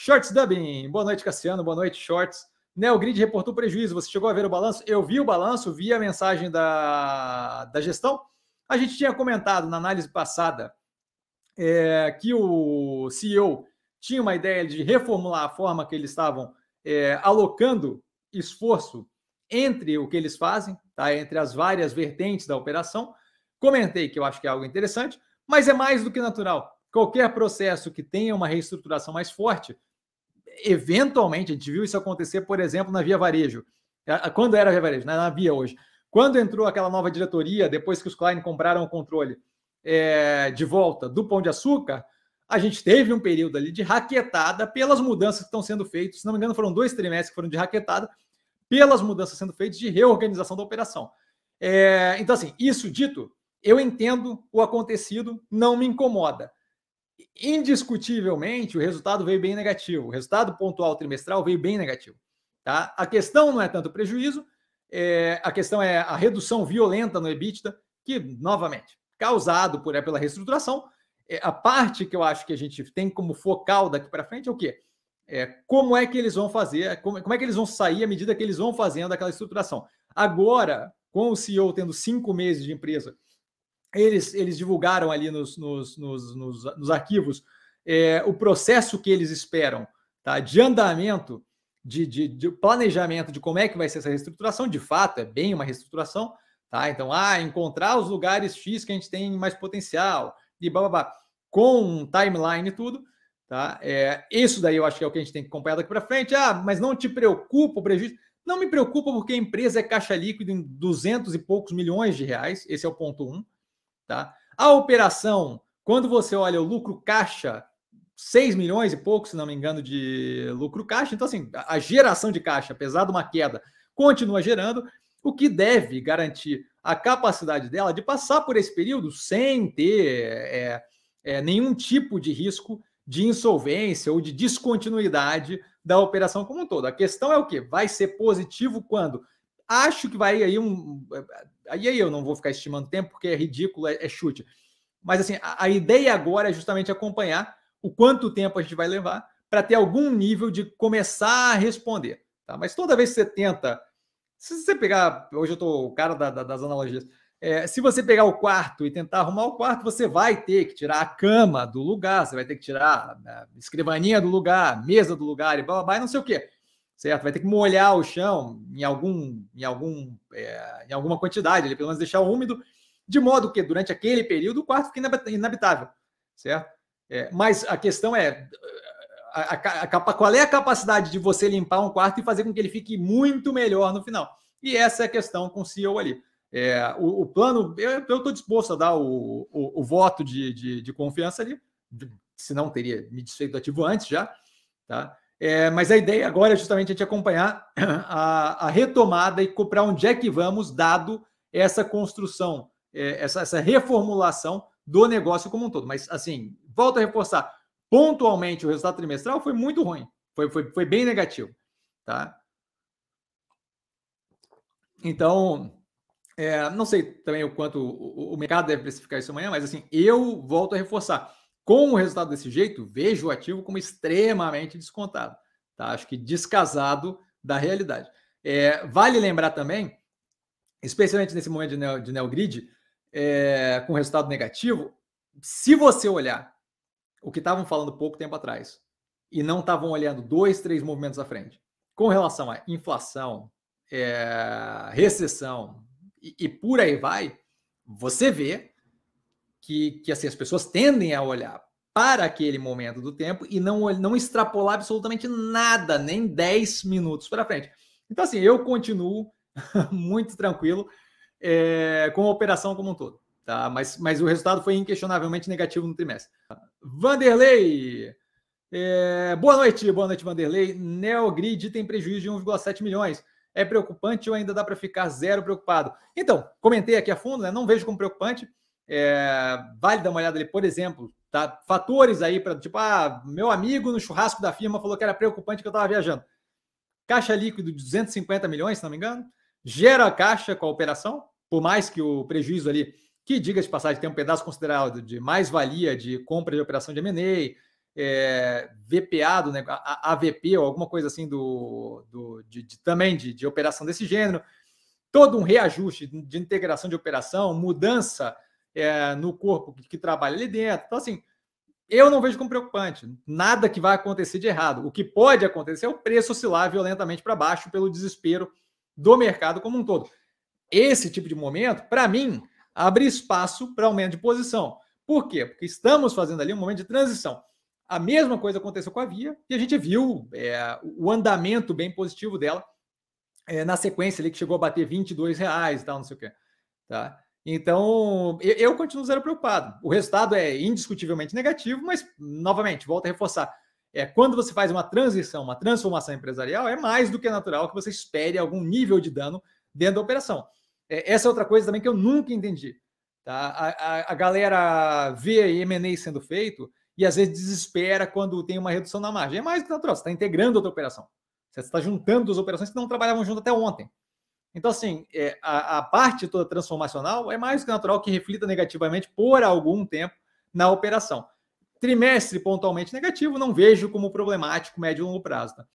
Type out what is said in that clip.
Shorts Dubbing, boa noite, Cassiano, boa noite, Shorts. Neogrid reportou prejuízo, você chegou a ver o balanço? Eu vi o balanço, vi a mensagem da gestão. A gente tinha comentado na análise passada que o CEO tinha uma ideia de reformular a forma que eles estavam alocando esforço entre o que eles fazem, tá? Entre as várias vertentes da operação. Comentei que eu acho que é algo interessante, mas é mais do que natural. Qualquer processo que tenha uma reestruturação mais forte, eventualmente, a gente viu isso acontecer, por exemplo, na Via Varejo. Quando era a Via Varejo? Na Via hoje. Quando entrou aquela nova diretoria, depois que os Klein compraram o controle de volta do Pão de Açúcar, a gente teve um período ali de raquetada pelas mudanças que estão sendo feitas. Se não me engano, foram 2 trimestres que foram de raquetada pelas mudanças sendo feitas de reorganização da operação. Então, assim, isso dito, eu entendo o acontecido, não me incomoda. Indiscutivelmente, o resultado veio bem negativo. O resultado pontual trimestral veio bem negativo. Tá? A questão não é tanto prejuízo, a questão é a redução violenta no EBITDA, que, novamente, causado pela reestruturação. A parte que eu acho que a gente tem como focal daqui para frente é o quê? Como é que eles vão fazer, como é que eles vão sair à medida que eles vão fazendo aquela estruturação. Agora, com o CEO tendo 5 meses de empresa, eles divulgaram ali nos arquivos o processo que eles esperam, tá? De andamento, de planejamento de como é que vai ser essa reestruturação. De fato, é bem uma reestruturação, tá? Então, encontrar os lugares X que a gente tem mais potencial e bababá, com um timeline e tudo, tá? Isso daí eu acho que é o que a gente tem que acompanhar daqui para frente. Mas não te preocupa o prejuízo? Não me preocupa, porque a empresa é caixa líquida em 200 e poucos milhões de reais, esse é o ponto 1, tá? A operação, quando você olha o lucro caixa, 6 milhões e pouco, se não me engano, de lucro caixa. Então, assim, a geração de caixa, apesar de uma queda, continua gerando, o que deve garantir a capacidade dela de passar por esse período sem ter nenhum tipo de risco de insolvência ou de descontinuidade da operação como um todo. A questão é o quê? Vai ser positivo quando? Acho que vai aí Aí eu não vou ficar estimando tempo, porque é ridículo, é chute. Mas, assim, a ideia agora é justamente acompanhar o quanto tempo a gente vai levar para ter algum nível de começar a responder. Tá? Mas toda vez que você tenta... Se você pegar... Hoje eu estou o cara das analogias. Se você pegar o quarto e tentar arrumar o quarto, você vai ter que tirar a cama do lugar, você vai ter que tirar a escrivaninha do lugar, a mesa do lugar e blá, blá, blá, e não sei o quê. Certo? Vai ter que molhar o chão em alguma quantidade, ali, pelo menos deixar úmido, de modo que durante aquele período o quarto fica inabitável. Certo? Mas a questão é... qual é a capacidade de você limpar um quarto e fazer com que ele fique muito melhor no final? E essa é a questão com o CEO ali. O plano, eu estou disposto a dar o voto de confiança ali, se não teria me desfeito do ativo antes já. Tá? Mas a ideia agora é justamente a gente acompanhar a retomada e comprar onde é que vamos, dado essa construção, essa reformulação do negócio como um todo. Mas, assim, volto a reforçar, pontualmente o resultado trimestral foi muito ruim, foi bem negativo, tá? Então, não sei também o quanto o mercado deve precificar isso amanhã, mas, assim, eu volto a reforçar, com o resultado desse jeito, vejo o ativo como extremamente descontado, tá? Acho que descasado da realidade. Vale lembrar também, especialmente nesse momento de Neogrid, com resultado negativo, se você olhar o que estavam falando pouco tempo atrás e não estavam olhando 2, 3 movimentos à frente, com relação à inflação, recessão e por aí vai, você vê que assim, as pessoas tendem a olhar para aquele momento do tempo e não extrapolar absolutamente nada, nem 10 minutos para frente. Então, assim, eu continuo muito tranquilo com a operação como um todo. Tá, mas o resultado foi inquestionavelmente negativo no trimestre. Vanderlei, boa noite, Vanderlei. Neogrid tem prejuízo de 1,7 milhões. É preocupante ou ainda dá para ficar zero preocupado? Então, comentei aqui a fundo, né? Não vejo como preocupante. Vale dar uma olhada ali, por exemplo, tá? Fatores aí para, tipo, meu amigo no churrasco da firma falou que era preocupante que eu estava viajando. Caixa líquido de 250 milhões, se não me engano. Gera caixa com a operação, por mais que o prejuízo ali, que, diga de passagem, tem um pedaço considerável de mais-valia de compra de operação de M&A, VPA, do negócio, AVP ou alguma coisa assim de operação desse gênero, todo um reajuste de integração de operação, mudança no corpo que trabalha ali dentro. Então, assim, eu não vejo como preocupante, nada que vai acontecer de errado. O que pode acontecer é o preço oscilar violentamente para baixo pelo desespero do mercado como um todo. Esse tipo de momento, para mim, abre espaço para aumento de posição. Por quê? Porque estamos fazendo ali um momento de transição. A mesma coisa aconteceu com a Via e a gente viu o andamento bem positivo dela na sequência ali que chegou a bater R$22 e tal, não sei o quê. Tá? Então, eu continuo zero preocupado. O resultado é indiscutivelmente negativo, mas, novamente, volto a reforçar. Quando você faz uma transição, uma transformação empresarial, é mais do que natural que você espere algum nível de dano dentro da operação. Essa é outra coisa também que eu nunca entendi. Tá? A galera vê M&A sendo feito e às vezes desespera quando tem uma redução na margem. É mais do que natural, você está integrando outra operação. Você está juntando duas operações que não trabalhavam junto até ontem. Então, assim, a parte toda transformacional é mais do que natural que reflita negativamente por algum tempo na operação. Trimestre pontualmente negativo, não vejo como problemático médio e longo prazo. Tá?